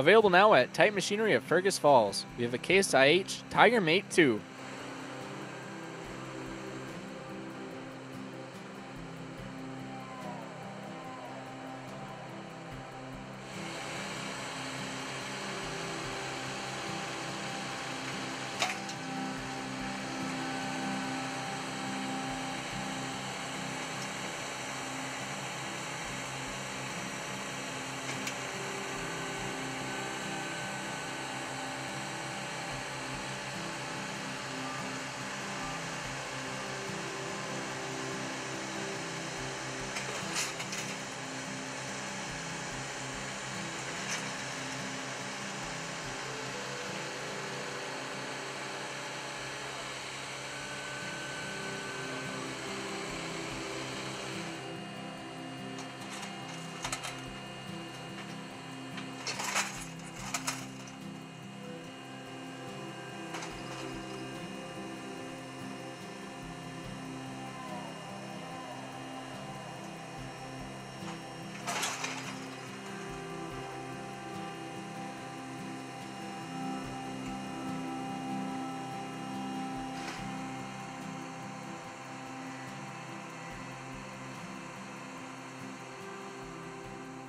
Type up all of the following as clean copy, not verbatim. Available now at Titan Machinery of Fergus Falls. We have the Case IH Tiger Mate II.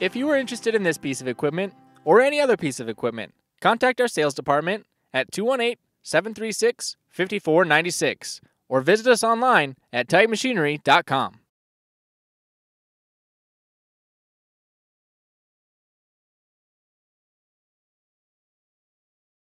If you are interested in this piece of equipment or any other piece of equipment, contact our sales department at 218-736-5496 or visit us online at titanmachinery.com.